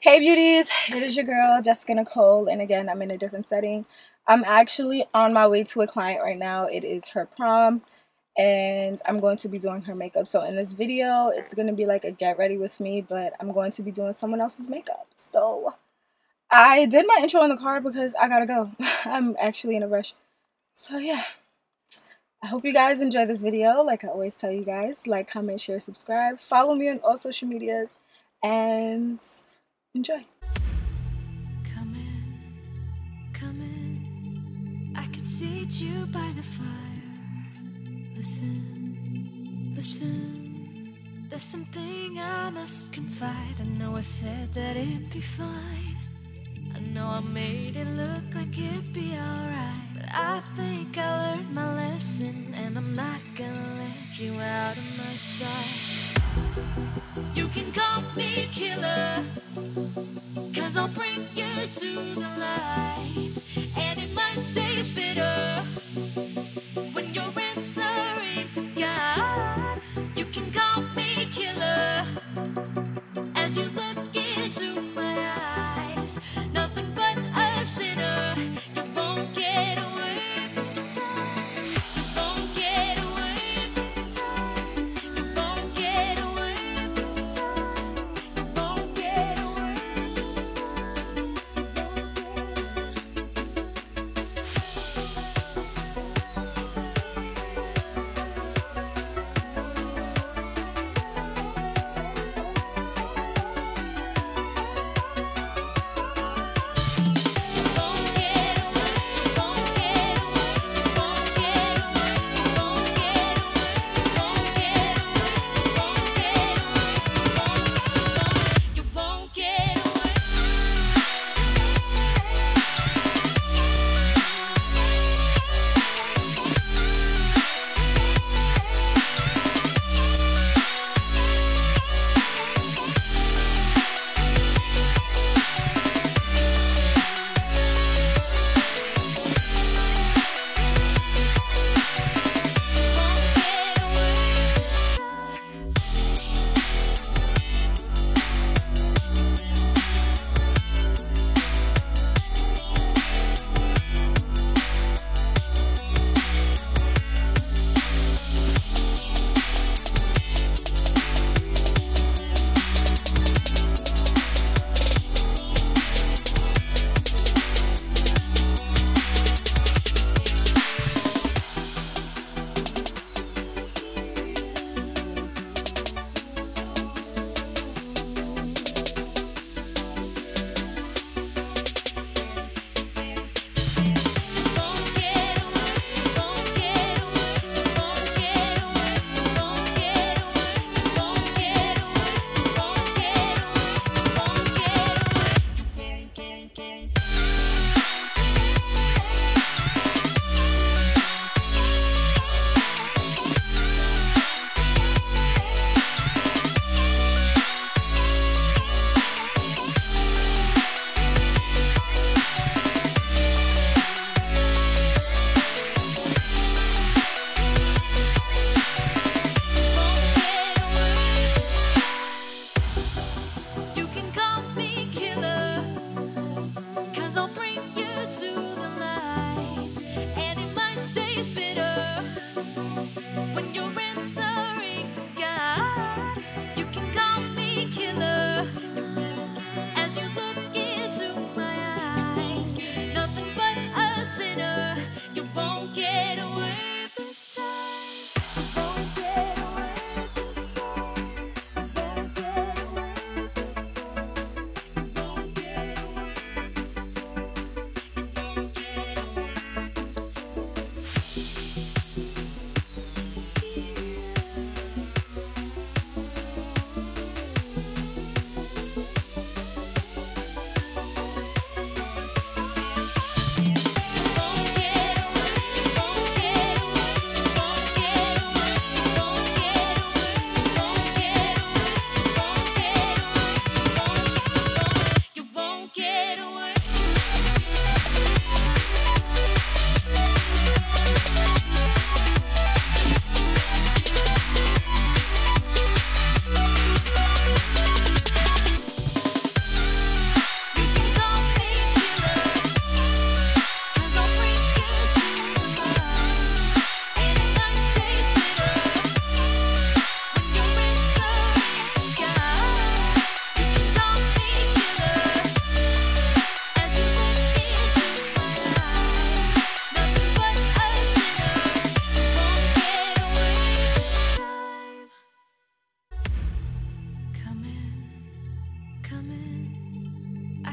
Hey beauties, it is your girl Jessica Nicole, and again I'm in a different setting. I'm actually on my way to a client right now. It is her prom and I'm going to be doing her makeup. So in this video it's going to be like a get ready with me, but I'm going to be doing someone else's makeup. So I did my intro in the car because I gotta go. I'm actually in a rush. So yeah, I hope you guys enjoy this video. Like I always tell you guys, like, comment, share, subscribe, follow me on all social medias, and enjoy. Come in, come in. I could seat you by the fire. Listen, listen. There's something I must confide. I know I said that it'd be fine. I know I made it look like it'd be alright. But I think I learned my lesson, and I'm not gonna let you out of my sight. You can call me killer, 'cause I'll bring you to the light. And it might taste bitter when your answer ain't to God. You can call me killer as you look into my eyes. Nothing but a sinner. You won't get away this time. You won't get away this time. You won't get away this time. You won't get away this time.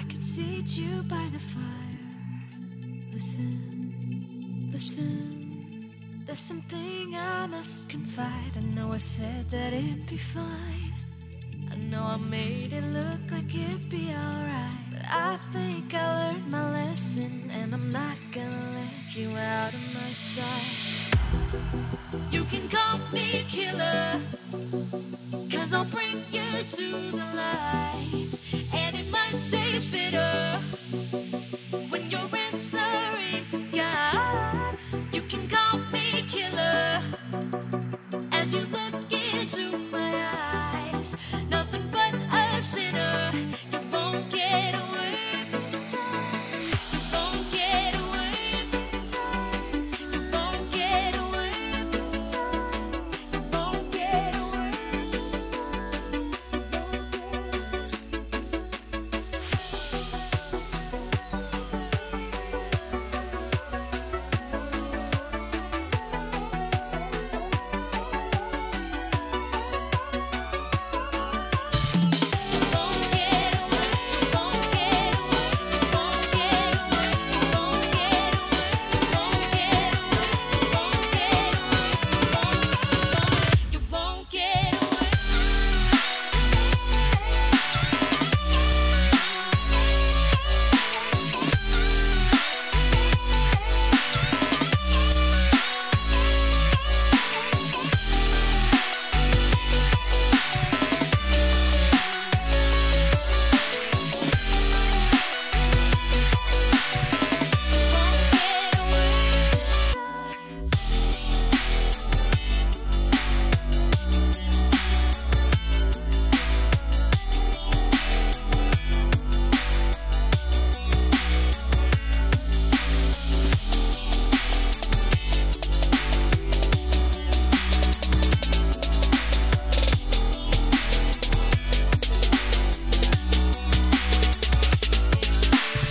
could seat you by the fire. Listen, listen, there's something I must confide. I know I said that it'd be fine. I know I made it look like it'd be alright. But I think I learned my lesson, and I'm not gonna let you out of my sight. You can call me killer, 'cause I'll bring you to the light.